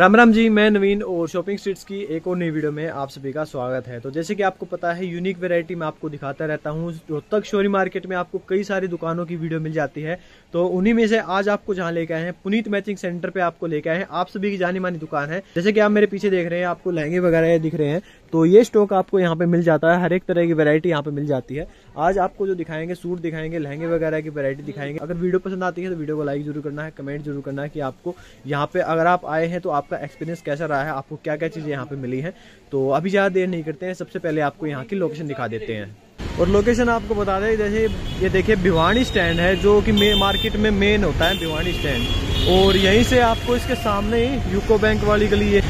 राम राम जी, मैं नवीन और shopping streets की एक और नई वीडियो में आप सभी का स्वागत है। तो जैसे कि आपको पता है, यूनिक वैरायटी मैं आपको दिखाता रहता हूँ। रोहतक शोरी मार्केट में आपको कई सारी दुकानों की वीडियो मिल जाती है, तो उन्हीं में से आज आपको जहाँ लेके आए हैं पुनीत मैचिंग सेंटर पे आपको लेके आए हैं। आप सभी की जानी मानी दुकान है। जैसे कि आप मेरे पीछे देख रहे हैं, आपको लहंगे वगैरह दिख रहे हैं, तो ये स्टॉक आपको यहाँ पे मिल जाता है। हर एक तरह की वैरायटी यहाँ पे मिल जाती है। आज आपको जो दिखाएंगे सूट दिखाएंगे, लहंगे वगैरह की वैरायटी दिखाएंगे। अगर वीडियो पसंद आती है तो वीडियो को लाइक जरूर करना है, कमेंट जरूर करना है कि आपको यहाँ पे अगर आप आए हैं तो आपका एक्सपीरियंस कैसा रहा है, आपको क्या क्या चीजें यहाँ पे मिली हैं। तो अभी ज़्यादा देर नहीं करते हैं, सबसे पहले आपको यहाँ की लोकेशन दिखा देते हैं। और लोकेशन आपको बता दें, जैसे ये देखिए भिवाणी स्टैंड है, जो कि मार्केट में मेन होता है भिवाणी स्टैंड। और यहीं से आपको इसके सामने ही यूको बैंक वाली गली है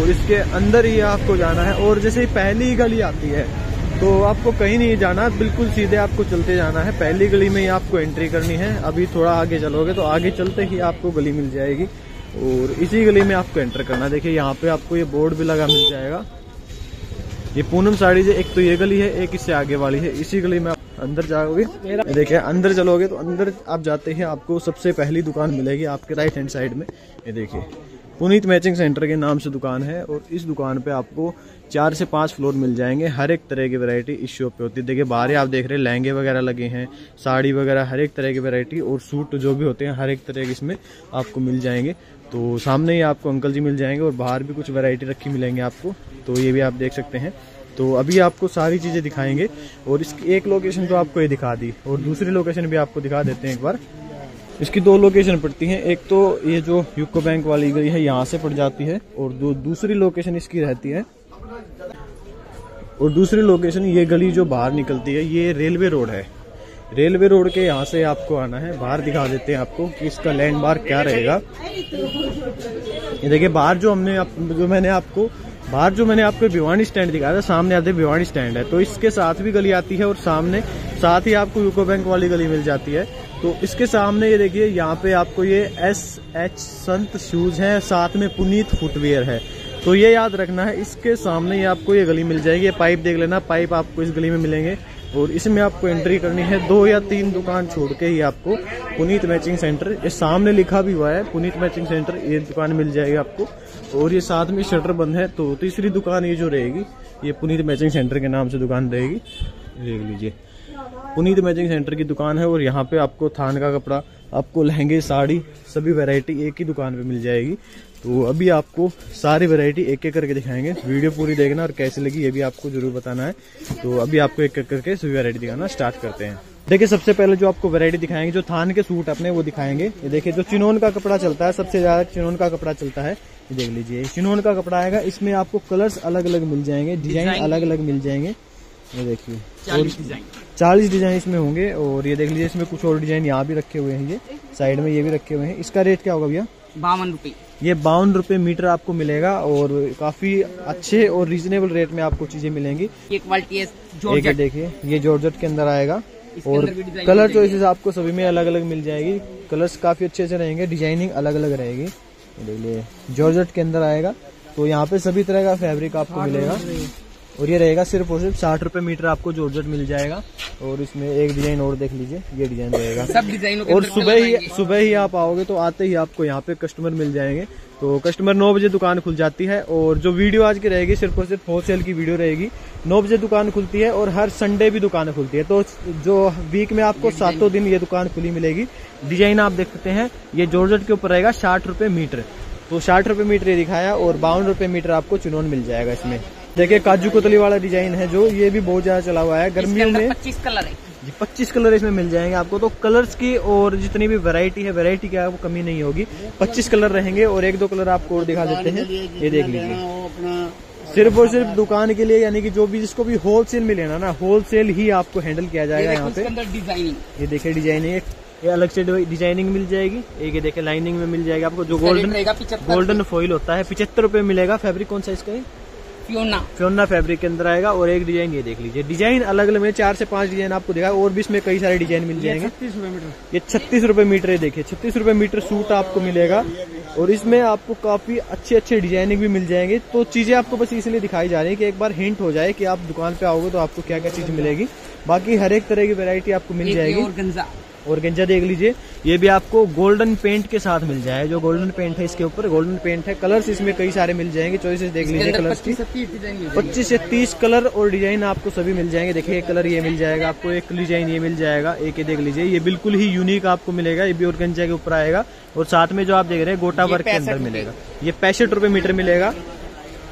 और इसके अंदर ही आपको जाना है। और जैसे पहली गली आती है तो आपको कहीं नहीं जाना, बिल्कुल सीधे आपको चलते जाना है। पहली गली में ही आपको एंट्री करनी है। अभी थोड़ा आगे चलोगे तो आगे चलते ही आपको गली मिल जाएगी और इसी गली में आपको एंटर करना। देखिए यहाँ पे आपको ये बोर्ड भी लगा मिल जाएगा, ये पूनम साड़ीज। एक तो ये गली है, एक इससे आगे वाली है। इसी गली में आप अंदर जाओगे, देखिए अंदर चलोगे तो अंदर आप जाते ही आपको सबसे पहली दुकान मिलेगी आपके राइट हैंड साइड में। ये देखिए पुनीत मैचिंग सेंटर के नाम से दुकान है और इस दुकान पे आपको 4 से 5 फ्लोर मिल जाएंगे। हर एक तरह की वैरायटी इस शॉप पे होती है। देखिए बाहर आप देख रहे हैं लहंगे वगैरह लगे हैं, साड़ी वगैरह हर एक तरह की वैरायटी और सूट जो भी होते हैं हर एक तरह के इसमें आपको मिल जाएंगे। तो सामने ही आपको अंकल जी मिल जाएंगे और बाहर भी कुछ वैरायटी रखी मिलेंगे आपको, तो ये भी आप देख सकते हैं। तो अभी आपको सारी चीज़ें दिखाएंगे और इसकी एक लोकेशन तो आपको ये दिखा दी और दूसरी लोकेशन भी आपको दिखा देते हैं एक बार। इसकी 2 लोकेशन पड़ती हैं, एक तो ये जो यूको बैंक वाली गली है यहाँ से पड़ जाती है और दूसरी लोकेशन इसकी रहती है। और दूसरी लोकेशन ये गली जो बाहर निकलती है, ये रेलवे रोड है। रेलवे रोड के यहाँ से आपको आना है। बाहर दिखा देते हैं आपको कि इसका लैंडमार्क क्या रहेगा। ये देखिए बाहर जो मैंने आपको भिवाणी स्टैंड दिखाया था, सामने आते भिवाणी स्टैंड है। तो इसके साथ भी गली आती है और साथ ही आपको यूको बैंक वाली गली मिल जाती है। तो इसके सामने ये देखिए यहाँ पे आपको ये SH संत शूज है, साथ में पुनीत फुटवियर है। तो ये याद रखना है, इसके सामने ही आपको ये गली मिल जाएगी। ये पाइप देख लेना, पाइप आपको इस गली में मिलेंगे और इसमें आपको एंट्री करनी है। 2 या 3 दुकान छोड़ के ही आपको पुनीत मैचिंग सेंटर, ये सामने लिखा भी हुआ है पुनीत मैचिंग सेंटर, ये दुकान मिल जाएगी आपको। और ये साथ में शटर बंद है, तो तीसरी दुकान ये जो रहेगी ये पुनीत मैचिंग सेंटर के नाम से दुकान रहेगी। देख लीजिए पुनीत मैचिंग सेंटर की दुकान है और यहाँ पे आपको थान का कपड़ा, आपको लहंगे साड़ी सभी वैरायटी एक ही दुकान पे मिल जाएगी। तो अभी आपको सारी वैरायटी एक एक करके दिखाएंगे। वीडियो पूरी देखना और कैसी लगी ये भी आपको जरूर बताना है। तो अभी आपको एक एक करके सभी वैरायटी दिखाना स्टार्ट करते हैं। देखिए सबसे पहले जो आपको वैरायटी दिखाएंगे, जो थान के सूट अपने वो दिखाएंगे। ये देखिए जो चिनोन का कपड़ा चलता है, सबसे ज़्यादा चिनोन का कपड़ा चलता है। ये देख लीजिए चिनोन का कपड़ा आएगा, इसमें आपको कलर्स अलग अलग मिल जाएंगे, डिजाइन अलग अलग मिल जाएंगे। ये देखिए 40 डिजाइन इसमें होंगे। और ये देख लीजिए इसमें कुछ और डिजाइन यहाँ भी रखे हुए हैं, ये साइड में ये भी रखे हुए हैं। इसका रेट क्या होगा भैया? 52 रुपये। ये 52 रुपये मीटर आपको मिलेगा और काफी अच्छे और रीजनेबल रेट में आपको चीजें मिलेंगी। ये क्वालिटी है, देखिए ये जॉर्जेट के अंदर आएगा और कलर चॉइसेस आपको सभी में अलग अलग मिल जाएगी। कलर्स काफी अच्छे अच्छे रहेंगे, डिजाइनिंग अलग अलग रहेगी। देख लीजिए जॉर्जेट के अंदर आएगा, तो यहाँ पे सभी तरह का फैब्रिक आपको मिलेगा और ये रहेगा सिर्फ और सिर्फ 60 रुपये मीटर आपको जॉर्जेट मिल जाएगा। और इसमें एक डिजाइन और देख लीजिए, ये डिजाइन रहेगा सब डिजाइनों के। और सुबह ही आप आओगे तो आते ही आपको यहाँ पे कस्टमर मिल जाएंगे। तो कस्टमर 9 बजे दुकान खुल जाती है और जो वीडियो आज की रहेगी सिर्फ और सिर्फ होलसेल की वीडियो रहेगी। 9 बजे दुकान खुलती है और हर संडे भी दुकान खुलती है। तो जो वीक में आपको 7 दिन ये दुकान खुली मिलेगी। डिजाइन आप देख सकते हैं, ये जॉर्जेट के ऊपर रहेगा 60 रुपये मीटर। तो 60 रुपये मीटर ये दिखाया और 52 रुपये मीटर आपको चुनौन मिल जाएगा। इसमें देखिए काजू कोतली वाला डिजाइन है, जो ये भी बहुत ज्यादा चला हुआ है गर्मियों में। 25 कलर है जी, 25 कलर इसमें मिल जाएंगे आपको। तो कलर्स की और जितनी भी वैरायटी है, वैरायटी की आपको कमी नहीं होगी। 25 कलर रहेंगे और 1-2 कलर आपको और दिखा देते हैं। ये देख लीजिए सिर्फ और सिर्फ दुकान के लिए, यानी कि जो भी जिसको भी होलसेल में लेना ना, होलसेल ही आपको हैंडल किया जाएगा यहाँ पे। डिजाइनिंग ये देखिए, डिजाइनिंग ये अलग से डिजाइनिंग मिल जाएगी। एक ये देखिए लाइनिंग में मिल जाएगी आपको, जो गोल्डन फॉइल होता है 75 रुपये मिलेगा। फैब्रिक कौन सा इसका? फियोना फैब्रिक के अंदर आएगा। और एक डिजाइन ये देख लीजिए, डिजाइन अलग अलग में 4 से 5 डिजाइन आपको दिखा और भी इसमें कई सारे डिजाइन मिल जाएंगे। 36 रुपये मीटर, ये 36 रुपये मीटर है। देखिए 36 रुपये मीटर सूट आपको मिलेगा और इसमें आपको काफी अच्छे अच्छे डिजाइनिंग भी मिल जाएंगे। तो चीजें आपको बस इसलिए दिखाई जा रही है कि एक बार हिंट हो जाए कि आप दुकान पे आओगे तो आपको क्या क्या चीज मिलेगी। बाकी हर एक तरह की वेरायटी आपको मिल जाएगी। और गेंजा देख लीजिए, ये भी आपको गोल्डन पेंट के साथ मिल जाए, जो गोल्डन पेंट है इसके ऊपर गोल्डन पेंट है। कलर्स इसमें कई सारे मिल जाएंगे, चॉइसेस देख लीजिए कलर्स की 25 से 30 कलर और डिजाइन आपको सभी मिल जाएंगे। देखिए एक कलर ये मिल जाएगा आपको, एक डिजाइन ये मिल जाएगा, एक ये देख लीजिए, ये बिल्कुल ही यूनिक आपको मिलेगा। ये भी और गेंजा के ऊपर आएगा और साथ में जो आप देख रहे हैं गोटा वर्क के अंदर मिलेगा, ये 65 रुपये मीटर मिलेगा।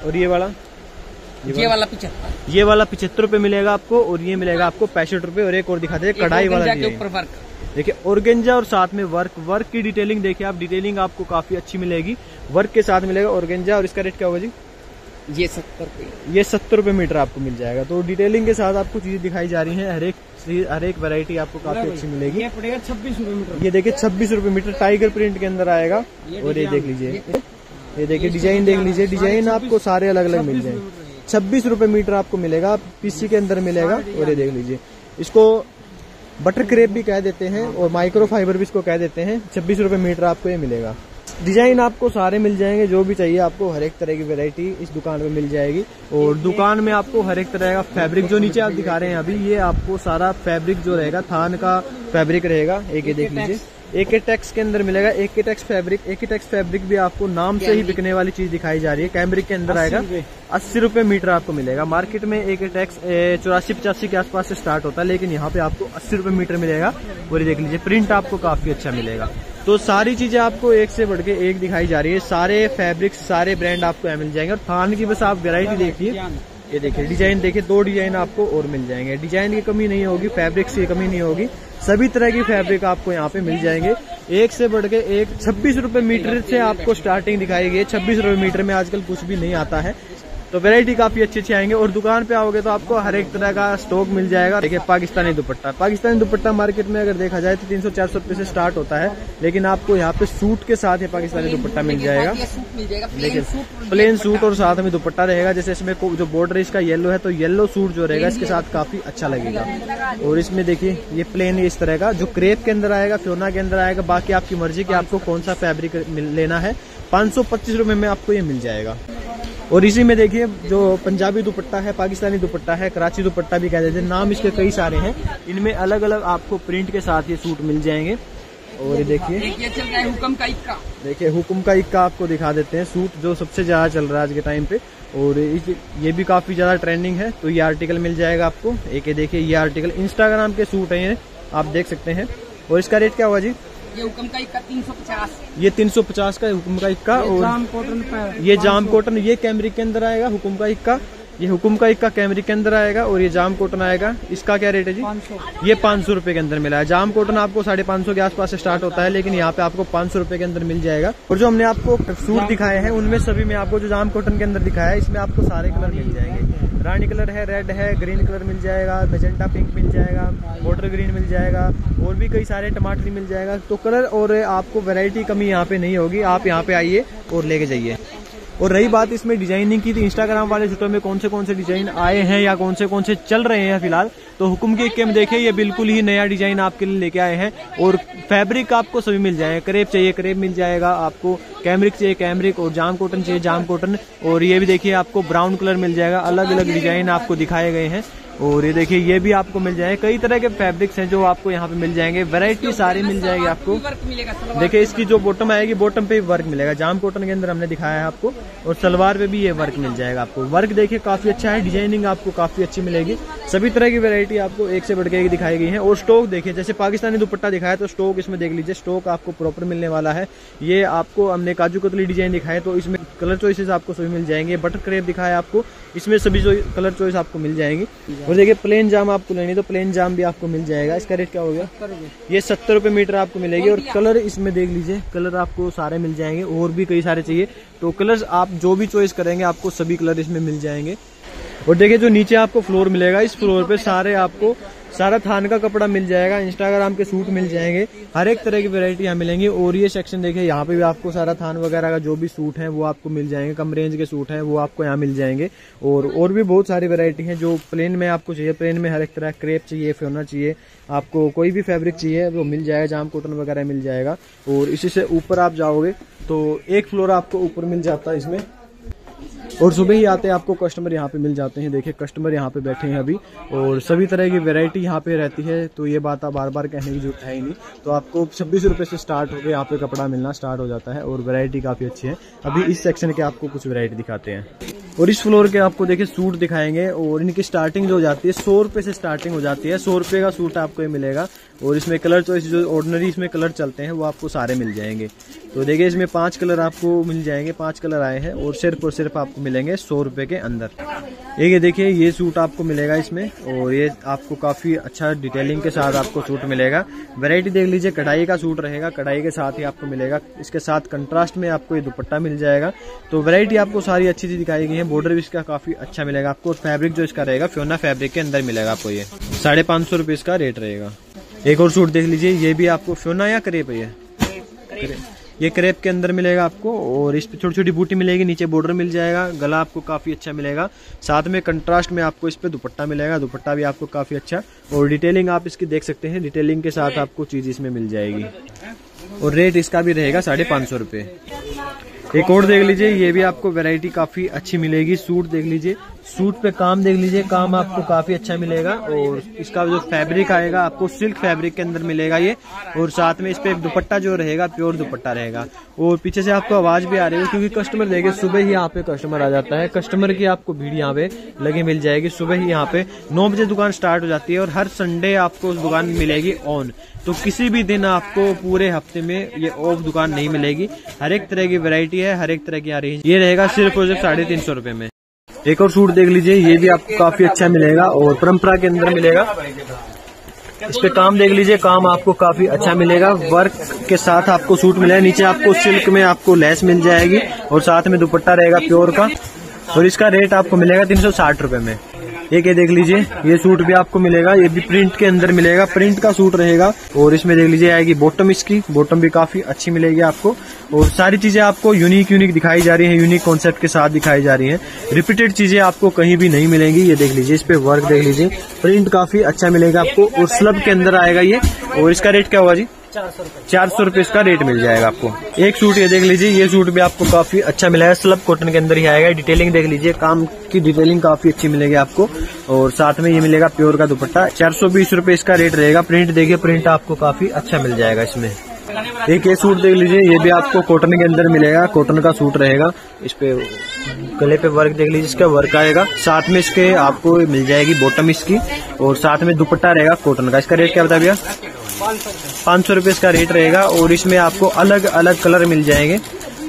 और ये वाला 75 रुपये मिलेगा आपको, और ये मिलेगा आपको 65 रुपये। और एक और दिखा दे कढ़ाई वाला वर्क, देखिए ऑर्गेंजा और साथ में वर्क की डिटेलिंग देखिए आप, डिटेलिंग आपको काफी अच्छी मिलेगी, वर्क के साथ मिलेगा ऑर्गेंजा। और इसका रेट क्या होगा जी? ये 70 रुपये मीटर आपको मिल जाएगा। तो डिटेलिंग के साथ आपको चीजें दिखाई जा रही हैं, हर एक वैरायटी आपको काफी अच्छी मिलेगी। ये पड़ेगा 26 रुपये मीटर, ये देखिए 26 रुपये मीटर टाइगर प्रिंट के अंदर आएगा। और ये देख लीजिए, ये देखिए डिजाइन देख लीजिए, डिजाइन आपको सारे अलग अलग मिल जाएंगे। 26 रुपये मीटर आपको मिलेगा, पीसी के अंदर मिलेगा। और ये देख लीजिए, इसको बटर क्रेप भी कह देते हैं और माइक्रो फाइबर भी इसको कह देते हैं। 26 रुपये मीटर आपको ये मिलेगा। डिजाइन आपको सारे मिल जाएंगे, जो भी चाहिए आपको हर एक तरह की वैरायटी इस दुकान में मिल जाएगी। और दुकान में आपको हर एक तरह का फैब्रिक, जो नीचे आप दिखा रहे हैं अभी, ये आपको सारा फैब्रिक जो रहेगा थान का फैब्रिक रहेगा। एक ये देख लीजिए, एके एटेक्स के अंदर मिलेगा, एके एटेक्स फैब्रिक। एके एटेक्स फैब्रिक भी आपको नाम से ही बिकने वाली चीज दिखाई जा रही है। कैमरिक के अंदर आएगा, 80 रुपये मीटर आपको मिलेगा। मार्केट में एके एटेक्स 84-85 के आसपास से स्टार्ट होता है, लेकिन यहाँ पे आपको 80 रुपये मीटर मिलेगा। और ये देख लीजिए प्रिंट आपको काफी अच्छा मिलेगा। तो सारी चीजें आपको एक से बढ़ के एक दिखाई जा रही है, सारे फैब्रिक सारे ब्रांड आपको यहाँ मिल जाएंगे। और थान की बस आप वेरायटी देखिए, ये देखिए डिजाइन देखिए, 2 डिजाइन आपको और मिल जाएंगे। डिजाइन की कमी नहीं होगी, फैब्रिक्स की कमी नहीं होगी, सभी तरह की फैब्रिक आपको यहाँ पे मिल जाएंगे, एक से बढ़ के एक। 26 रुपये मीटर से आपको स्टार्टिंग दिखाई गई है, 26 रुपये मीटर में आजकल कुछ भी नहीं आता है। तो वैरायटी काफी अच्छी अच्छी आएंगे। और दुकान पे आओगे तो आपको हर एक तरह का स्टॉक मिल जाएगा। देखिए पाकिस्तानी दुपट्टा मार्केट में अगर देखा जाए तो 300-400 रुपये से स्टार्ट होता है, लेकिन आपको यहाँ पे सूट के साथ ये पाकिस्तानी दुपट्टा मिल जाएगा। देखिए प्लेन सूट और साथ में दुपट्टा रहेगा, जैसे इसमें जो बॉर्डर इसका येलो है, तो येलो सूट जो रहेगा इसके साथ काफी अच्छा लगेगा। और इसमें देखिए ये प्लेन इस तरह का जो क्रेप के अंदर आएगा, फियोना के अंदर आएगा, बाकी आपकी मर्जी की आपको कौन सा फैब्रिक लेना है। 525 रुपये में आपको ये मिल जाएगा। और इसी में देखिए जो पंजाबी दुपट्टा है, पाकिस्तानी दुपट्टा है, कराची दुपट्टा भी कह देते हैं, नाम इसके कई सारे हैं। इनमें अलग अलग आपको प्रिंट के साथ ये सूट मिल जाएंगे। और ये देखिए चल रहा है हुकुम का इक्का, देखिए हुकुम का इक्का आपको दिखा देते हैं सूट, जो सबसे ज्यादा चल रहा है आज के टाइम पे। और ये भी काफी ज्यादा ट्रेंडिंग है, तो ये आर्टिकल मिल जाएगा आपको। एक देखिए ये आर्टिकल इंस्टाग्राम के सूट है, ये आप देख सकते हैं। और इसका रेट क्या हुआ जी? ये हुकुम का इक्का 350, ये 350 का हुकुम का इक्का। और ये जामकोटन, ये कैमरिक के अंदर आएगा हुकुम का इक्का, ये हुकुम का इक्का कैमरिक के अंदर आएगा। और ये जामकोटन आएगा, इसका क्या रेट है जी? 500। ये 500 रुपये के अंदर मिला है। जामकोटन आपको 550 के आसपास से स्टार्ट होता है, लेकिन यहाँ पे आपको 500 रुपये के अंदर मिल जाएगा। और जो हमने आपको सूट दिखाए हैं उनमें सभी में आपको जो जामकोटन के अंदर दिखाया है, इसमें आपको सारे कलर मिल जाएंगे। रानी कलर है, रेड है, ग्रीन कलर मिल जाएगा, मैजेंटा पिंक मिल जाएगा, वाटर ग्रीन मिल जाएगा, और भी कई सारे टमाटरी मिल जाएगा। तो कलर और आपको वेरायटी कमी यहाँ पे नहीं होगी, आप यहाँ पे आइए और लेके जाइए। और रही बात इसमें डिजाइनिंग की, तो इंस्टाग्राम वाले सूटों में कौन से डिजाइन आए हैं या कौन से चल रहे हैं फिलहाल, तो हुकुम के इक्के में देखिए ये बिल्कुल ही नया डिजाइन आपके लिए लेके आए हैं। और फैब्रिक आपको सभी मिल जाएंगे, क्रेप चाहिए क्रेप मिल जाएगा आपको, कैमरिक चाहिए कैमरिक, और जाम कॉटन चाहिए जाम कॉटन। और ये भी देखिए आपको ब्राउन कलर मिल जाएगा, अलग अलग डिजाइन आपको दिखाए गए हैं। और ये देखिए ये भी आपको मिल जाएंगे, कई तरह के फैब्रिक्स हैं जो आपको यहाँ पे मिल जाएंगे, वैरायटी सारी मिल जाएगी आपको। देखिए इसकी जो बॉटम आएगी, बॉटम पे भी वर्क मिलेगा, जाम कॉटन के अंदर हमने दिखाया है आपको। और सलवार पे भी ये वर्क मिल जाएगा आपको, वर्क देखिए काफी अच्छा है, डिजाइनिंग आपको काफी अच्छी मिलेगी। सभी तरह की वैरायटी आपको एक से बढ़कर एक दिखाई गई है। और स्टॉक देखिए, जैसे पाकिस्तानी दुपट्टा दिखाया तो स्टॉक इसमें देख लीजिए, स्टॉक आपको प्रॉपर मिलने वाला है। ये आपको हमने काजू कतली डिजाइन दिखाया, तो इसमें कलर चॉइसेस आपको सभी मिल जाएंगे। बटर क्रेप दिखाया आपको, इसमें सभी कलर चॉइस आपको मिल जाएंगी। और देखिए प्लेन जाम आपको लेनी तो प्लेन जाम भी आपको मिल जाएगा। इसका रेट क्या हो गया? ये 70 रुपये मीटर आपको मिलेगी। और कलर इसमें देख लीजिए, कलर आपको सारे मिल जाएंगे, और भी कई सारे चाहिए तो कलर्स आप जो भी चॉइस करेंगे आपको सभी कलर इसमें मिल जाएंगे। और देखिए जो नीचे आपको फ्लोर मिलेगा, इस फ्लोर पे सारे आपको सारा थान का कपड़ा मिल जाएगा, इंस्टाग्राम के सूट मिल जाएंगे, हर एक तरह की वैरायटी यहाँ मिलेंगी। और ये सेक्शन देखिए, यहाँ पे भी आपको सारा थान वगैरह का जो भी सूट है वो आपको मिल जाएंगे, कम रेंज के सूट है वो आपको यहाँ मिल जाएंगे। और भी बहुत सारी वैरायटी है जो प्लेन में आपको चाहिए, प्लेन में हर एक तरह क्रेप चाहिए, फ्योना चाहिए, आपको कोई भी फैब्रिक चाहिए वो मिल जाएगा, जाम कॉटन वगैरह मिल जाएगा। और इसी से ऊपर आप जाओगे तो एक फ्लोर आपको ऊपर मिल जाता है इसमें। और सुबह ही आते हैं आपको कस्टमर यहाँ पे मिल जाते हैं। देखिए कस्टमर यहाँ पे बैठे हैं अभी, और सभी तरह की वैरायटी यहाँ पे रहती है, तो ये बात आप बार बार कहने की जरूरत है ही नहीं। तो आपको 26 रुपये से स्टार्ट होकर यहाँ पे कपड़ा मिलना स्टार्ट हो जाता है, और वैरायटी काफ़ी अच्छी है। अभी इस सेक्शन के आपको कुछ वैरायटी दिखाते हैं, और इस फ्लोर के आपको देखिए सूट दिखाएंगे, और इनकी स्टार्टिंग जो हो जाती है 100 रुपये से स्टार्टिंग हो जाती है। 100 रुपये का सूट आपको ये मिलेगा, और इसमें कलर चॉइस जो ऑर्डिनरी इसमें कलर चलते हैं वो आपको सारे मिल जाएंगे। तो देखिए इसमें 5 कलर आपको मिल जाएंगे, 5 कलर आए हैं, और सिर्फ आपको मिलेंगे 100 रुपये के अंदर। ये देखिए ये सूट आपको मिलेगा इसमें, और ये आपको काफ़ी अच्छा डिटेलिंग के साथ आपको सूट मिलेगा। वैरायटी देख लीजिए, कढ़ाई का सूट रहेगा, कढ़ाई के साथ ही आपको मिलेगा, इसके साथ कंट्रास्ट में आपको ये दुपट्टा मिल जाएगा। तो वैरायटी आपको सारी अच्छी चीज़ दिखाई गई है, बॉर्डर भी इसका काफ़ी अच्छा मिलेगा आपको, और फैब्रिक जो इसका रहेगा फियोना फैब्रिक के अंदर मिलेगा आपको। ये 550 रुपये इसका रेट रहेगा। एक और सूट देख लीजिए, ये भी आपको फियोना या करेप है, ये क्रेप के अंदर मिलेगा आपको, और इस पे छोटी छोटी बूटी मिलेगी, नीचे बॉर्डर मिल जाएगा, गला आपको काफ़ी अच्छा मिलेगा, साथ में कंट्रास्ट में आपको इस पे दुपट्टा मिलेगा, दुपट्टा भी आपको काफ़ी अच्छा, और डिटेलिंग आप इसकी देख सकते हैं, डिटेलिंग के साथ आपको चीज़ इसमें मिल जाएगी, और रेट इसका भी रहेगा 550 रुपये। एक और देख लीजिए, ये भी आपको वैरायटी काफ़ी अच्छी मिलेगी। सूट देख लीजिए, सूट पे काम देख लीजिए, काम आपको काफ़ी अच्छा मिलेगा, और इसका जो फैब्रिक आएगा आपको सिल्क फैब्रिक के अंदर मिलेगा ये, और साथ में इस पर दुपट्टा जो रहेगा प्योर दुपट्टा रहेगा। और पीछे से आपको आवाज़ भी आ रही है, क्योंकि कस्टमर देखिए सुबह ही यहाँ पे कस्टमर आ जाता है, कस्टमर की आपको भीड़ यहाँ पे लगी मिल जाएगी। सुबह ही यहाँ पे 9 बजे दुकान स्टार्ट हो जाती है, और हर संडे आपको उस दुकान मिलेगी ऑन, तो किसी भी दिन आपको पूरे हफ्ते में ये ऑफ दुकान नहीं मिलेगी। हर एक तरह की वैरायटी है, हर एक तरह की आ रही है। ये रहेगा सिर्फ और सिर्फ 350 रुपये में। एक और सूट देख लीजिए, ये भी आपको काफी अच्छा मिलेगा, और परंपरा के अंदर मिलेगा। इस पे काम देख लीजिए, काम आपको काफी अच्छा मिलेगा, वर्क के साथ आपको सूट मिलेगा, नीचे आपको सिल्क में आपको लेस मिल जाएगी, और साथ में दुपट्टा रहेगा प्योर का, और इसका रेट आपको मिलेगा 360 रुपये में। एक ये देख लीजिए, ये सूट भी आपको मिलेगा, ये भी प्रिंट के अंदर मिलेगा, प्रिंट का सूट रहेगा, और इसमें देख लीजिए आएगी बॉटम, इसकी बॉटम भी काफी अच्छी मिलेगी आपको। और सारी चीजें आपको यूनिक यूनिक दिखाई जा रही हैं, यूनिक कॉन्सेप्ट के साथ दिखाई जा रही हैं, रिपीटेड चीजें आपको कहीं भी नहीं मिलेंगी। ये देख लीजिए, इस पे वर्क देख लीजिए, प्रिंट काफी अच्छा मिलेगा आपको, और स्लब के अंदर आएगा ये, और इसका रेट क्या होगा जी 400 रुपये इसका रेट मिल जाएगा आपको। एक सूट ये देख लीजिए, ये सूट भी आपको काफी अच्छा मिलेगा, स्लब कॉटन के अंदर ही आएगा। डिटेलिंग देख लीजिए, काम की डिटेलिंग काफी अच्छी मिलेगी आपको, और साथ में ये मिलेगा प्योर का दुपट्टा। 420 रुपये इसका रेट रहेगा। प्रिंट देखिए, प्रिंट आपको काफी अच्छा मिल जाएगा इसमें। एक ये सूट देख लीजिए, ये भी आपको कॉटन के अंदर मिलेगा, कॉटन का सूट रहेगा, इस पे गले पे वर्क देख लीजिए, इसका वर्क आएगा, साथ में इसके आपको मिल जाएगी बॉटम इसकी, और साथ में दुपट्टा रहेगा कॉटन का। इसका रेट क्या बता भैया 500 रुपये इसका रेट रहेगा, और इसमें आपको अलग अलग कलर मिल जाएंगे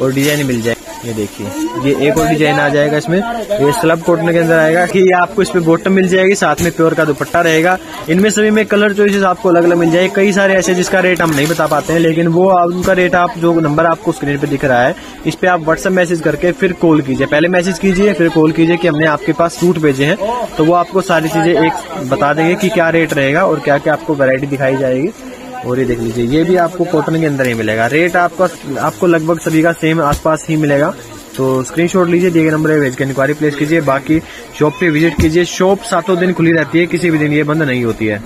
और डिजाइन मिल जाएंगे। ये देखिए, ये एक और डिजाइन आ जाएगा इसमें, ये स्लब कॉटन के अंदर आएगा कि आपको इस पे बॉटम मिल जाएगी, साथ में प्योर का दुपट्टा रहेगा। इनमें सभी में कलर चॉइसेस आपको अलग अलग मिल जाएगी। कई सारे ऐसे जिसका रेट हम नहीं बता पाते हैं, लेकिन वो उनका रेट आप जो नंबर आपको स्क्रीन पे दिख रहा है इस पे आप व्हाट्सएप मैसेज करके फिर कॉल कीजिए, पहले मैसेज कीजिए फिर कॉल कीजिए कि हमने आपके पास सूट भेजे हैं, तो वो आपको सारी चीजें एक बता देंगे कि क्या रेट रहेगा और क्या क्या आपको वैरायटी दिखाई जाएगी। और ये देख लीजिए, ये भी आपको कॉटन के अंदर ही मिलेगा, रेट आपका आपको लगभग सभी का सेम आसपास ही मिलेगा। तो स्क्रीनशॉट लीजिए, दिए गए नंबर पे भेज के इंक्वायरी प्लेस कीजिए। बाकी शॉप पे विजिट कीजिए, शॉप 7 दिन खुली रहती है, किसी भी दिन ये बंद नहीं होती है।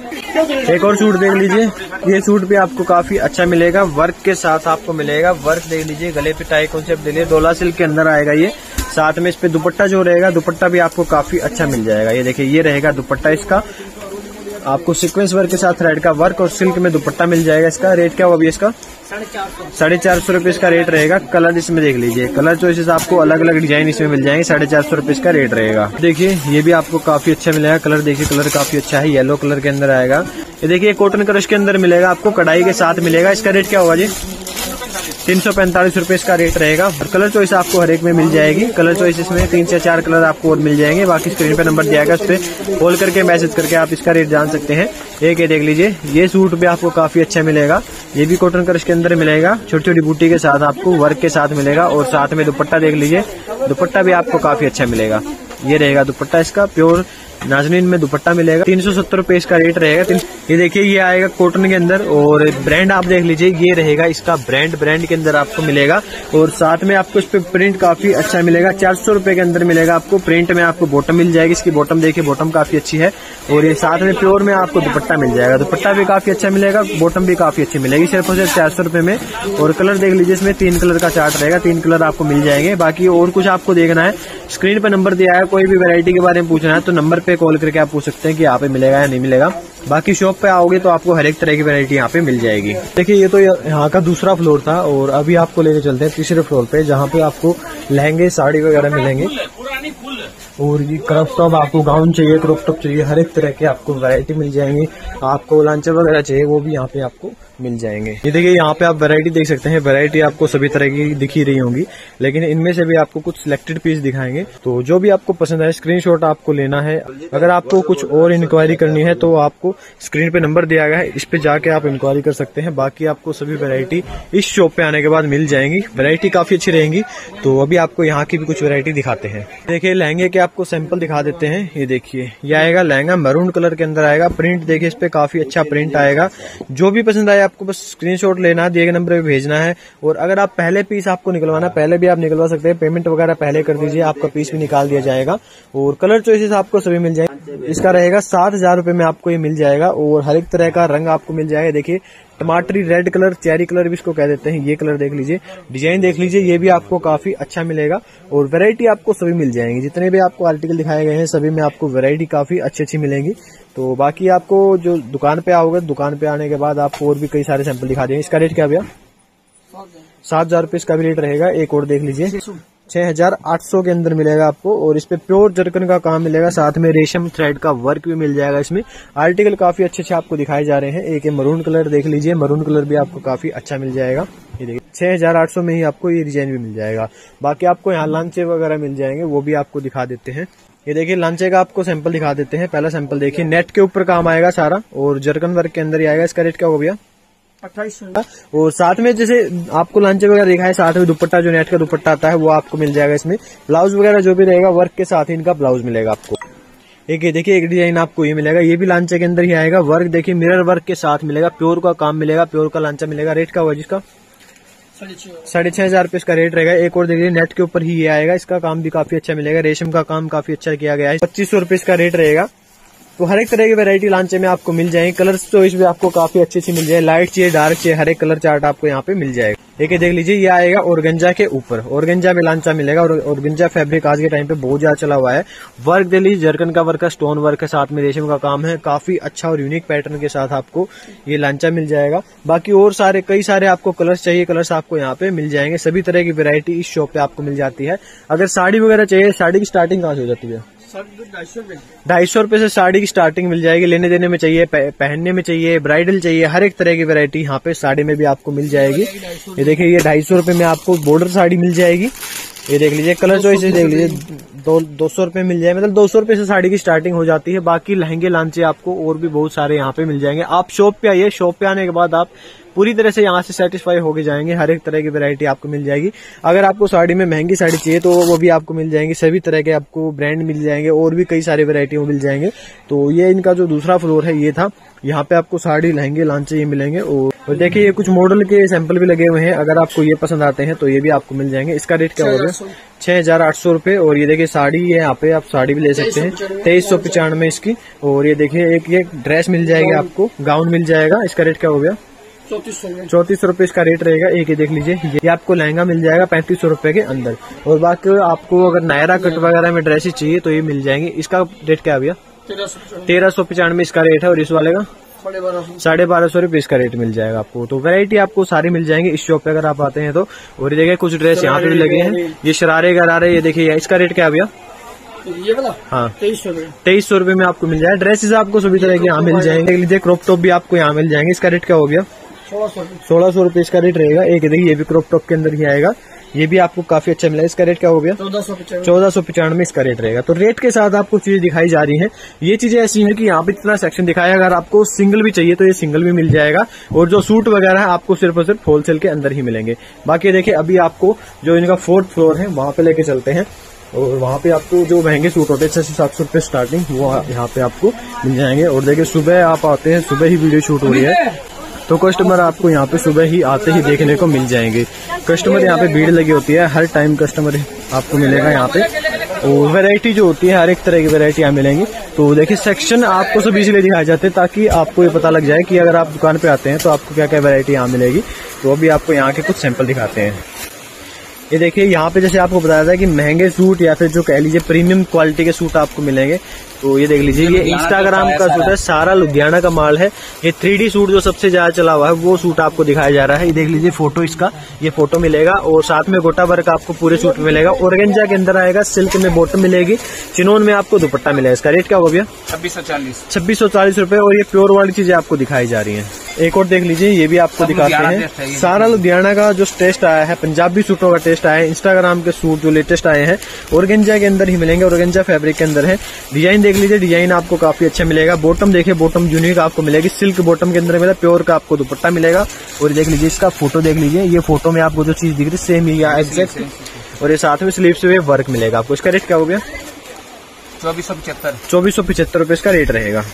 एक और सूट देख लीजिए, ये सूट भी आपको काफी अच्छा मिलेगा, वर्क के साथ आपको मिलेगा, वर्क देख लीजिए, गले पे टाई कॉन्सेप्ट देख लीजिए, डोला सिल्क के अंदर आएगा ये, साथ में इस पे दुपट्टा जो रहेगा, दुपट्टा भी आपको काफी अच्छा मिल जाएगा। ये देखिये, ये रहेगा दुपट्टा, इसका आपको सीक्वेंस वर्क के साथ थ्रेड का वर्क और सिल्क में दुपट्टा मिल जाएगा। इसका रेट क्या होगा अभी इसका 450 रुपये इसका रेट रहेगा। कलर इसमें देख लीजिए, कलर चॉइसेस आपको अलग अलग डिजाइन इसमें मिल जाएंगे। 450 रुपये इसका रेट रहेगा। देखिए ये भी आपको काफी अच्छा मिलेगा, कलर देखिए, कलर काफी अच्छा है, येलो कलर के अंदर आएगा। ये देखिए कॉटन क्रश के अंदर मिलेगा आपको, कढ़ाई के साथ मिलेगा। इसका रेट क्या होगा जी 345 रुपये इसका रेट रहेगा। और कलर चॉइस आपको हर एक में मिल जाएगी, कलर चॉइस इसमें 3 से 4 कलर आपको और मिल जाएंगे। बाकी स्क्रीन पे नंबर दिया गया, उस पर कॉल करके मैसेज करके आप इसका रेट जान सकते हैं। एक ये देख लीजिए, ये सूट भी आपको काफी अच्छा मिलेगा, ये भी कॉटन क्रश के अंदर मिलेगा, छोटी छोटी बूटी के साथ आपको वर्क के साथ मिलेगा, और साथ में दुपट्टा देख लीजिए, दुपट्टा भी आपको काफी अच्छा मिलेगा। ये रहेगा दुपट्टा इसका, प्योर नाजनीन में दुपट्टा मिलेगा 370 रुपये इसका रेट रहेगा। ये देखिए ये आएगा कॉटन के अंदर और ब्रांड आप देख लीजिए ये रहेगा इसका ब्रांड के अंदर आपको मिलेगा और साथ में आपको इस पे प्रिंट काफी अच्छा मिलेगा 400 रुपये के अंदर मिलेगा आपको। प्रिंट में आपको बॉटम मिल जाएगी, इसकी बॉटम देखिए बॉटम काफी अच्छी है और ये साथ में प्योर में आपको दुपट्टा मिल जाएगा, दुपट्टा भी काफी अच्छा मिलेगा, बॉटम भी काफी अच्छी मिलेगी सिर्फ और सिर्फ 400 रुपये में। और कलर देख लीजिए इसमें 3 कलर का चार्ट रहेगा, 3 कलर आपको मिल जाएंगे। बाकी और कुछ आपको देखना है स्क्रीन पर नंबर दिया है, कोई भी वैरायटी के बारे में पूछना है तो नंबर पे कॉल करके आप पूछ सकते हैं कि यहाँ पे मिलेगा या नहीं मिलेगा। बाकी शॉप पे आओगे तो आपको हर एक तरह की वैरायटी यहाँ पे मिल जाएगी। देखिए ये तो यहाँ का दूसरा फ्लोर था और अभी आपको लेके चलते हैं तीसरे फ्लोर पे जहाँ पे आपको लहंगे साड़ी वगैरह मिलेंगे और ये क्रॉप टॉप आपको गाउन चाहिए क्रॉप टॉप चाहिए हर एक तरह के आपको वैरायटी मिल जाएंगी। आपको लांचर वगैरह चाहिए वो भी यहाँ पे आपको मिल जाएंगे। ये देखिए यहाँ पे आप वैरायटी देख सकते हैं, वैरायटी आपको सभी तरह की दिखी रही होंगी लेकिन इनमें से भी आपको कुछ सिलेक्टेड पीस दिखाएंगे तो जो भी आपको पसंद आए स्क्रीनशॉट आपको लेना है। अगर आपको कुछ और इंक्वायरी करनी है तो आपको स्क्रीन पे नंबर दिया गया है, इस पे जाके आप इंक्वायरी कर सकते हैं। बाकी आपको सभी वैरायटी इस शॉप पे आने के बाद मिल जाएंगी, वैरायटी काफी अच्छी रहेंगी। तो अभी आपको यहाँ की भी कुछ वैरायटी दिखाते हैं। देखिये लहंगे के आपको सैंपल दिखा देते हैं। ये देखिए ये आएगा लहंगा मैरून कलर के अंदर आएगा, प्रिंट देखिए इस पे काफी अच्छा प्रिंट आएगा। जो भी पसंद आए आपको बस स्क्रीनशॉट लेना है, दिए गए नंबर पे भेजना है। और अगर आप पहले पीस आपको निकलवाना पहले भी आप निकलवा सकते हैं, पेमेंट वगैरह पहले कर दीजिए आपका पीस भी निकाल दिया जाएगा। और कलर चॉइसेस आपको सभी मिल जाएंगे। इसका रहेगा 7000 रुपये में आपको ये मिल जाएगा और हर एक तरह का रंग आपको मिल जाएगा। देखिए टमाटरी रेड कलर चेरी कलर भी इसको कह देते हैं, ये कलर देख लीजिए, डिजाइन देख लीजिए, ये भी आपको काफी अच्छा मिलेगा। और वैरायटी आपको सभी मिल जाएंगी, जितने भी आपको आर्टिकल दिखाए गए हैं सभी में आपको वैरायटी काफी अच्छी अच्छी मिलेंगी। तो बाकी आपको जो दुकान पे आओगे दुकान पे आने के बाद आपको और भी कई सारे सैंपल दिखा देंगे। इसका रेट क्या भैया? 7000 रुपये इसका भी रेट रहेगा। एक और देख लीजिए 6800 के अंदर मिलेगा आपको और इस पे प्योर जर्कन का काम मिलेगा, साथ में रेशम थ्रेड का वर्क भी मिल जाएगा। इसमें आर्टिकल काफी अच्छे अच्छे आपको दिखाए जा रहे हैं। एक ये मरून कलर देख लीजिए, मरून कलर भी आपको काफी अच्छा मिल जाएगा। ये देखिए 6800 में ही आपको ये डिजाइन भी मिल जाएगा। बाकी आपको यहाँ लांचे वगैरह मिल जाएंगे वो भी आपको दिखा देते हैं। ये देखिए लांचे का आपको सैंपल दिखा देते हैं। पहला सैंपल देखिए, नेट के ऊपर काम आएगा सारा और जर्कन वर्क के अंदर ही आएगा। इसका रेट क्या होगा भैया? 2800। और साथ में जैसे आपको लांचे वगैरह देखा है, साथ में दुपट्टा जो नेट का दुपट्टा आता है वो आपको मिल जाएगा। इसमें ब्लाउज वगैरह जो भी रहेगा वर्क के साथ ही इनका ब्लाउज मिलेगा आपको। एक ये देखिए एक डिजाइन आपको ये मिलेगा, ये भी लांचे के अंदर ही आएगा। वर्क देखिए मिरर वर्क के साथ मिलेगा, प्योर का काम मिलेगा, प्योर का लांचा मिलेगा। रेट क्या हुआ जिसका? 6500 रुपये इसका रेट रहेगा। एक और देखिए नेट के ऊपर ही ये आएगा, इसका काम भी काफी अच्छा मिलेगा, रेशम का काम काफी अच्छा किया गया है। 2500 रुपये इसका रेट रहेगा। तो हर एक तरह की वैरायटी लांचे में आपको मिल जाएगी, कलर्स चॉइस भी आपको काफी अच्छी अच्छी मिल जाएगी, लाइट चाहिए डार्क चाहिए हर एक कलर चार्ट आपको यहाँ पे मिल जाएगा। एक देख लीजिए ये आएगा ऑर्गेंजा के ऊपर, ऑर्गेंजा में लांचा मिलेगा और ऑर्गेंजा फैब्रिक आज के टाइम पे बहुत ज्यादा चला हुआ है। वर्क दे लीजिए जर्कन का वर्क है, स्टोन वर्क है, साथ में रेशम का काम है, काफी अच्छा और यूनिक पैटर्न के साथ आपको ये लांचा मिल जाएगा। बाकी और सारे कई सारे आपको कलर्स चाहिए कलर्स आपको यहाँ पे मिल जाएंगे, सभी तरह की वैरायटी इस शॉप पे आपको मिल जाती है। अगर साड़ी वगैरह चाहिए, साड़ी की स्टार्टिंग कहाँ से हो जाती है? 250 रुपये से साड़ी की स्टार्टिंग मिल जाएगी। लेने देने में चाहिए, पहनने में चाहिए, ब्राइडल चाहिए, हर एक तरह की वैरायटी यहाँ पे साड़ी में भी आपको मिल जाएगी। ये देखिए ये 250 रुपये में आपको बॉर्डर साड़ी मिल जाएगी। ये देख लीजिए कलर चॉइस देख लीजिए 200 रुपये मिल जाए, मतलब 200 रुपये से साड़ी की स्टार्टिंग हो जाती है। बाकी लहंगे लांचे आपको और भी बहुत सारे यहाँ पे मिल जाएंगे। आप शॉप पे आइए, शॉप पे आने के बाद आप पूरी तरह से यहाँ से सेटिस्फाई होके जाएंगे, हर एक तरह की वैरायटी आपको मिल जाएगी। अगर आपको साड़ी में महंगी साड़ी चाहिए तो वो भी आपको मिल जाएंगी, सभी तरह के आपको ब्रांड मिल जाएंगे और भी कई सारी वैरायटियाँ मिल जाएंगे। तो ये इनका जो दूसरा फ्लोर है ये था, यहाँ पे आपको साड़ी लहंगे लांचे ये मिलेंगे। और देखिए ये कुछ मॉडल के सैंपल भी लगे हुए हैं, अगर आपको ये पसंद आते हैं तो ये भी आपको मिल जाएंगे। इसका रेट क्या होगा? 6800 रुपये। और ये देखिए साड़ी है, यहाँ पे आप साड़ी भी ले सकते हैं 2395 इसकी। और ये देखिए एक ये ड्रेस मिल जाएगी आपको, गाउन मिल जाएगा। इसका रेट क्या हो गया? 3400 रुपये इसका रेट रहेगा। एक ये देख लीजिए ये आपको लहंगा मिल जाएगा 3500 रुपये के अंदर। और बाकी आपको अगर नायरा कट वगैरह में ड्रेसेस चाहिए तो ये मिल जाएंगे। इसका रेट क्या भैया? 1395 इसका रेट है। और इस वाले का 1250 रुपये इसका रेट मिल जाएगा आपको। तो वैरायटी आपको सारी मिल जाएंगे इस शॉप पे अगर आप आते हैं तो। और ये देखिए कुछ ड्रेस यहाँ पे भी लगे हैं, ये शरारे गरारे ये देखिए। इसका रेट क्या भैया? ये वाला हाँ 2300 रुपये में आपको मिल जाएगा। ड्रेसेस आपको सभी तरह के यहाँ मिल जाएंगे। लीजिए क्रॉप टॉप भी आपको यहाँ मिल जाएंगे। इसका रेट क्या हो गया? 1600 रुपये इसका रेट रहेगा। एक देखिए ये भी क्रॉप टॉप के अंदर ही आएगा, ये भी आपको काफी अच्छा मिला। इसका रेट क्या हो गया? 1495 इसका रेट रहेगा। तो रेट के साथ आपको चीजें दिखाई जा रही हैं। ये चीजें ऐसी हैं कि यहाँ पे इतना सेक्शन दिखाया, अगर आपको सिंगल भी चाहिए तो ये सिंगल भी मिल जाएगा। और जो सूट वगैरह है आपको सिर्फ और सिर्फ होलसेल के अंदर ही मिलेंगे। बाकी देखिये अभी आपको जो इनका 4th फ्लोर है वहां पे लेके चलते हैं। और वहाँ पे आपको जो महंगे सूट होते हैं 600 से 700 रुपये स्टार्टिंग, वो यहाँ पे आपको मिल जाएंगे। और देखिए सुबह आप आते हैं, सुबह ही वीडियो शूट हो रही है तो कस्टमर आपको यहाँ पे सुबह ही आते ही देखने को मिल जाएंगे। कस्टमर यहाँ पे भीड़ लगी होती है, हर टाइम कस्टमर आपको मिलेगा यहाँ पे। और वैरायटी जो होती है हर एक तरह की वैरायटी यहाँ मिलेंगी। तो देखिए सेक्शन आपको सब इसीलिए दिखाए जाते हैं ताकि आपको ये पता लग जाए कि अगर आप दुकान पे आते हैं तो आपको क्या क्या वैरायटी यहाँ मिलेगी। तो अभी आपको यहाँ के कुछ सैंपल दिखाते हैं। ये देखिए यहाँ पे जैसे आपको बताया था कि महंगे सूट या फिर जो कह लीजिए प्रीमियम क्वालिटी के सूट आपको मिलेंगे। तो ये देख लीजिए, ये इंस्टाग्राम का सूट है, सारा लुधियाना का माल है। ये 3D सूट जो सबसे ज्यादा चला हुआ है वो सूट आपको दिखाया जा रहा है। ये देख लीजिए फोटो, इसका ये फोटो मिलेगा और साथ में गोटा वर्क आपको पूरे सूट में मिलेगा। ऑर्गेंजा के अंदर आएगा, सिल्क में बॉटम मिलेगी, चिनोन में आपको दुपट्टा मिलेगा। इसका रेट क्या होगा भैया? 2640 रुपए। और ये प्योर वाली चीजें आपको दिखाई जा रही है। एक और देख लीजिए, ये भी आपको दिखाते हैं। सारा लुधियाना का जो टेस्ट आया है, पंजाबी सूटों का टेस्ट आया है, इंस्टाग्राम के सूट जो लेटेस्ट आए हैं ऑर्गेंजा के अंदर ही मिलेंगे, ऑर्गेंजा फैब्रिक के अंदर है। डिजाइन देख लीजिए, डिजाइन आपको काफी अच्छा मिलेगा। बॉटम देखिए, बॉटम यूनिक आपको मिलेगी, सिल्क बॉटम के अंदर मिलेगा, प्योर का आपको दुपट्टा मिलेगा। और देख लीजिए इसका फोटो देख लीजिए, ये फोटो में आपको जो चीज दिख रही है सेम ही है एग्जैक्ट। और ये साथ में स्लीव्स पे वर्क मिलेगा आपको। इसका रेट क्या हो गया? 2475 रुपए इसका रेट रहेगा।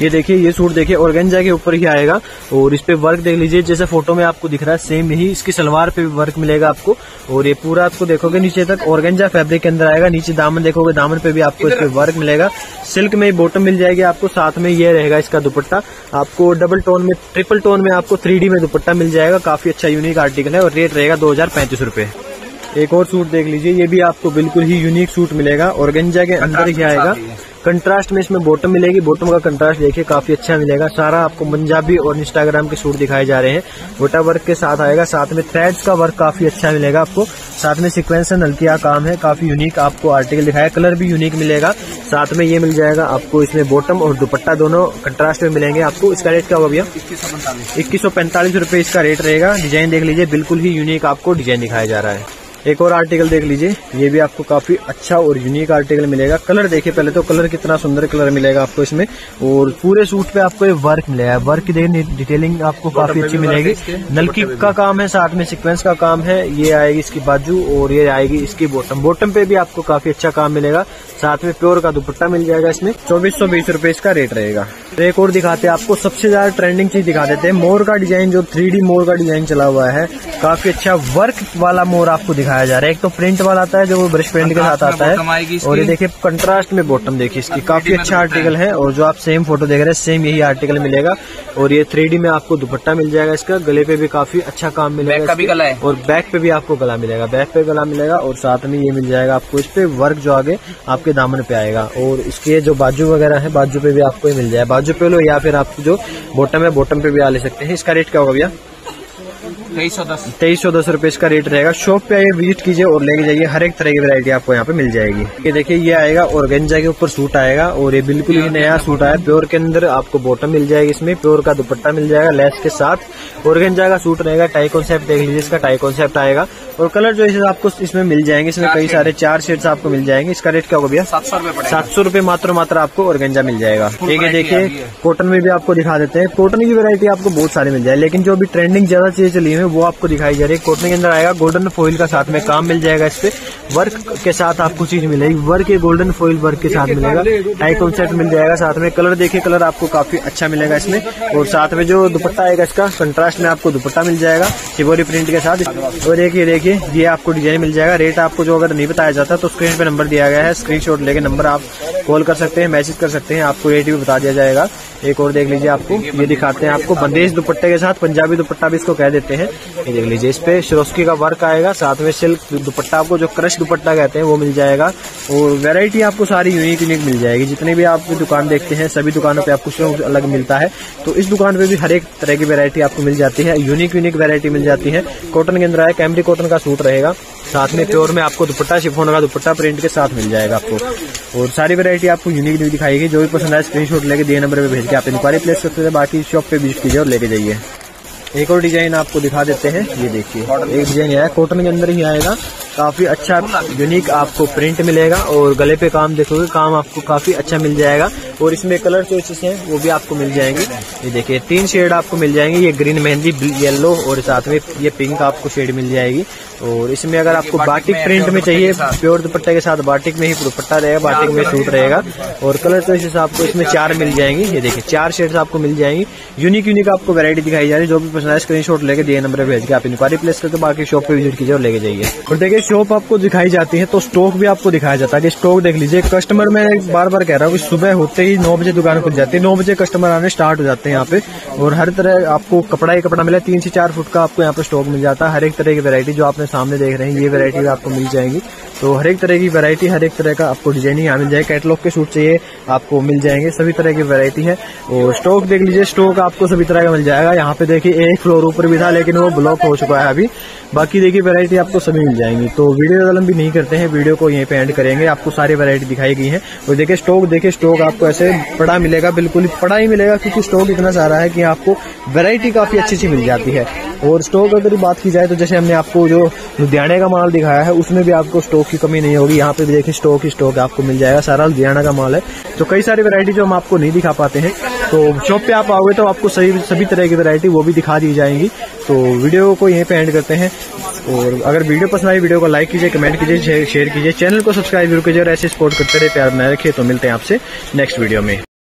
ये देखिए, ये सूट देखिए ऑर्गेंजा के ऊपर ही आएगा और इस पे वर्क देख लीजिए, जैसे फोटो में आपको दिख रहा है सेम ही इसकी सलवार पे भी वर्क मिलेगा आपको। और ये पूरा आपको देखोगे नीचे तक ऑर्गेंजा फैब्रिक के अंदर आएगा। नीचे दामन देखोगे, दामन पे भी आपको इस पे वर्क मिलेगा। सिल्क में बॉटम मिल जाएगी आपको, साथ में ये रहेगा इसका दुपट्टा। आपको डबल टोन में, ट्रिपल टोन में आपको 3D में दुपट्टा मिल जाएगा। काफी अच्छा यूनिक आर्टिकल है और रेट रहेगा 2035 रुपए। एक और सूट देख लीजिए, ये भी आपको बिल्कुल ही यूनिक सूट मिलेगा, ऑर्गेंजा के अंदर ही आएगा। कंट्रास्ट में इसमें बॉटम मिलेगी, बॉटम का कंट्रास्ट देखिए काफी अच्छा मिलेगा। सारा आपको पंजाबी और इंस्टाग्राम के सूट दिखाए जा रहे हैं। गोटा वर्क के साथ आएगा, साथ में थ्रेड्स का वर्क काफी अच्छा मिलेगा आपको, साथ में सीक्वेंस एंड हल्किया काम है। काफी यूनिक आपको आर्टिकल दिखाया, कलर भी यूनिक मिलेगा। साथ में ये मिल जाएगा आपको, इसमें बॉटम और दुपट्टा दोनों कंट्रास्ट में मिलेंगे आपको। इसका रेट क्या होगा भैया? 2145 रुपए इसका रेट रहेगा। डिजाइन देख लीजिए, बिल्कुल ही यूनिक आपको डिजाइन दिखाया जा रहा है। एक और आर्टिकल देख लीजिए, ये भी आपको काफी अच्छा और यूनिक आर्टिकल मिलेगा। कलर देखिए, पहले तो कलर कितना सुंदर कलर मिलेगा आपको इसमें। और पूरे सूट पे आपको ये वर्क मिलेगा, वर्क की देखिए डिटेलिंग आपको काफी अच्छी मिलेगी। नलकी का काम है, साथ में सीक्वेंस का काम है। ये आएगी इसकी बाजू और ये आएगी इसकी बॉटम, बॉटम पे भी आपको काफी अच्छा काम मिलेगा। साथ में प्योर का दुपट्टा मिल जाएगा इसमें। 2420 रुपए इसका रेट रहेगा। एक और दिखाते हैं आपको, सबसे ज्यादा ट्रेंडिंग चीज दिखा देते हैं, मोर का डिजाइन। जो 3D मोर का डिजाइन चला हुआ है, काफी अच्छा वर्क वाला मोर आपको दिखाया जा रहा है। एक तो प्रिंट वाला आता है जो ब्रश प्रिंट के साथ आता है, और ये देखिए कंट्रास्ट में बॉटम देखिए इसकी, काफी अच्छा आर्टिकल है। और जो आप सेम फोटो देख रहे हैं सेम यही आर्टिकल मिलेगा। और ये 3D में आपको दुपट्टा मिल जाएगा इसका, गले पे भी काफी अच्छा काम मिलेगा और बैक पे भी आपको गला मिलेगा, बैक पे गला मिलेगा। और साथ में ये मिल जाएगा आपको, इस पे वर्क जो आगे आपके दामन पे आएगा। और इसके जो बाजू वगैरह है, बाजू पे भी आपको मिल जाएगा, बाजू पे लो या फिर आप जो बॉटम है बॉटम पे भी आ ले सकते हैं। इसका रेट क्या होगा भैया? 2310 रुपए इसका रेट रहेगा। शॉप पे आइए, विजिट कीजिए और लेके जाइए, हर एक तरह की वैरायटी आपको यहाँ पे मिल जाएगी। ये देखिए, ये आएगा ऑर्गेंजा के ऊपर सूट आएगा और ये बिल्कुल ही नया सूट आया, प्योर के अंदर आपको बॉटम मिल जाएगी, इसमें प्योर का दुपट्टा मिल जाएगा लेस के साथ। ऑर्गेंजा का सूट रहेगा, टाई कॉन्सेप्ट देख लीजिए, इसका टाई कॉन्सेप्ट आएगा। और कलर जो है आपको इसमें मिल जाएंगे, इसमें कई सारे 4 शेड्स आपको मिल जाएंगे। इसका रेट क्या होगा भैया? 700 रुपए मात्र आपको ऑर्गेंजा मिल जाएगा। ठीक है, देखिए कॉटन में भी आपको दिखा देते हैं, कॉटन की वैरायटी आपको बहुत सारी मिल जाएगी, लेकिन जो अभी ट्रेंडिंग ज्यादा चीजें चली है वो आपको दिखाई जा रही है। कॉटन के अंदर आएगा, गोल्डन फॉइल का साथ में काम मिल जाएगा, इस पे वर्क के साथ आपको चीज मिलेगी, वर्क ये गोल्डन फॉइल वर्क के साथ मिलेगा। टाई कॉन्सेप्ट मिल जाएगा, साथ में कलर देखिए, कलर आपको काफी अच्छा मिलेगा इसमें। और साथ में जो दुपट्टा आएगा इसका कंट्रास्ट में आपको दुपट्टा मिल जाएगा चिबोरी प्रिंट के साथ। और देखिए देखिए ये आपको डिजाइन मिल जाएगा। रेट आपको जो अगर नहीं बताया जाता तो स्क्रीन पे नंबर दिया गया है, स्क्रीनशॉट लेके नंबर आप कॉल कर सकते हैं, मैसेज कर सकते हैं, आपको रेट भी बता दिया जाएगा। एक और देख लीजिए, आपको ये दिखाते हैं आपको बंदेज दुपट्टे के साथ, पंजाबी दुपट्टा भी इसको कह देते हैं। ये देख लीजिए, इस पे शिरोस्की का वर्क आएगा, साथ में सिल्क दुपट्टा आपको जो क्रश दुपट्टा कहते हैं वो मिल जाएगा। और वैरायटी आपको सारी यूनिक यूनिक मिल जाएगी, जितने भी आप दुकान देखते हैं सभी दुकानों पे आपको कुछ ना कुछ अलग मिलता है। तो इस दुकान पे भी हर एक तरह की वैरायटी आपको मिल जाती है, यूनिक यूनिक वैरायटी मिल जाती है। कॉटन के अंदर आया, कैमरिक कॉटन का सूट रहेगा, साथ में प्योर में आपको दुपट्टा शिफोन का दुपट्टा प्रिंट के साथ मिल जाएगा आपको। और सारी वैरायटी आपको यूनिक यूनिक दिखाएगी। जो भी पसंद आए स्क्रीनशॉट लेके दिए नंबर पे भेज के आप इंक्वायरी प्लेस करते हैं, बाकी शॉप पे विजिट कीजिए और लेके जाइए। एक और डिजाइन आपको दिखा देते हैं, ये देखिए एक डिजाइन आया, कॉटन के अंदर ही आएगा काफ़ी अच्छा यूनिक आपको प्रिंट मिलेगा और गले पे काम देखोगे, काम आपको काफ़ी अच्छा मिल जाएगा। और इसमें कलर चॉइसेस हैं वो भी आपको मिल जाएंगे। ये देखिए 3 शेड आपको मिल जाएंगे, ये ग्रीन मेहंदी, येलो और साथ में ये पिंक आपको शेड मिल जाएगी। और इसमें अगर आपको बाटिक प्रिंट में चाहिए, प्योर दुपट्टा के साथ बाटिक में ही दुपट्टा रहेगा, बाटिक में सूट रहेगा। और कलर चॉइसेस आपको इसमें 4 मिल जाएंगी। ये देखिए 4 शेड्स आपको मिल जाएंगी। यूनिक यूनिक आपको वैरायटी दिखाई जा रही है। जो भी पसंद है स्क्रीनशॉट लेके दिए नंबर पे भेज के आप इंक्वायरी प्लेस करके बाकी शॉप पे विजिट कीजिए और लेके जाइए। और देखिए शॉप आपको दिखाई जाती है तो स्टॉक भी आपको दिखाया जाता है कि स्टॉक देख लीजिए। कस्टमर मैं बार बार कह रहा हूँ कि सुबह होते ही 9 बजे दुकान खुल जाती है, 9 बजे कस्टमर आने स्टार्ट हो जाते हैं यहाँ पे। और हर तरह आपको कपड़ा ही कपड़ा मिला, 3 से 4 फुट का आपको यहाँ पे स्टॉक मिल जाता है। हर एक तरह की वैरायटी जो आपने सामने देख रहे हैं ये वैरायटी भी आपको मिल जाएगी। तो हर एक तरह की वैरायटी, हर एक तरह का आपको डिजाइनिंग यहाँ मिल जाएगी। कैटलॉग के सूट चाहिए आपको मिल जाएंगे, सभी तरह की वैरायटी है। और स्टॉक देख लीजिए, स्टॉक आपको सभी तरह का मिल जाएगा। यहाँ पे देखिए 1 फ्लोर ऊपर भी था लेकिन वो ब्लॉक हो चुका है अभी, बाकी देखिए वैरायटी आपको सभी मिल जाएंगी। तो वीडियो ज़्यादा लंबी नहीं करते हैं, वीडियो को यहीं पे एंड करेंगे। आपको सारी वैरायटी दिखाई गई है। और देखिए स्टॉक, देखिए स्टॉक आपको ऐसे बड़ा मिलेगा, बिल्कुल बड़ा ही मिलेगा क्योंकि स्टॉक इतना सारा है कि आपको वैरायटी काफ़ी अच्छी सी मिल जाती है। और स्टॉक अगर बात की जाए तो जैसे हमने आपको जो लुधियाने का माल दिखाया है उसमें भी आपको स्टॉक की कमी नहीं होगी। यहाँ पे भी देखिए स्टॉक ही स्टॉक आपको मिल जाएगा, सारा लुधियाना का माल है। तो कई सारी वैरायटी जो हम आपको नहीं दिखा पाते हैं, तो शॉप पे आप आओगे तो आपको सभी तरह की वैरायटी वो भी दिखा दी जाएंगी। तो वीडियो को यहीं पे एंड करते हैं। और अगर वीडियो पसंद आई, वीडियो को लाइक कीजिए, कमेंट कीजिए, शेयर कीजिए, चैनल को सब्सक्राइब जरूर कीजिए और ऐसे सपोर्ट करते रहे, प्यार बनाए रखिए। तो मिलते हैं आपसे नेक्स्ट वीडियो में।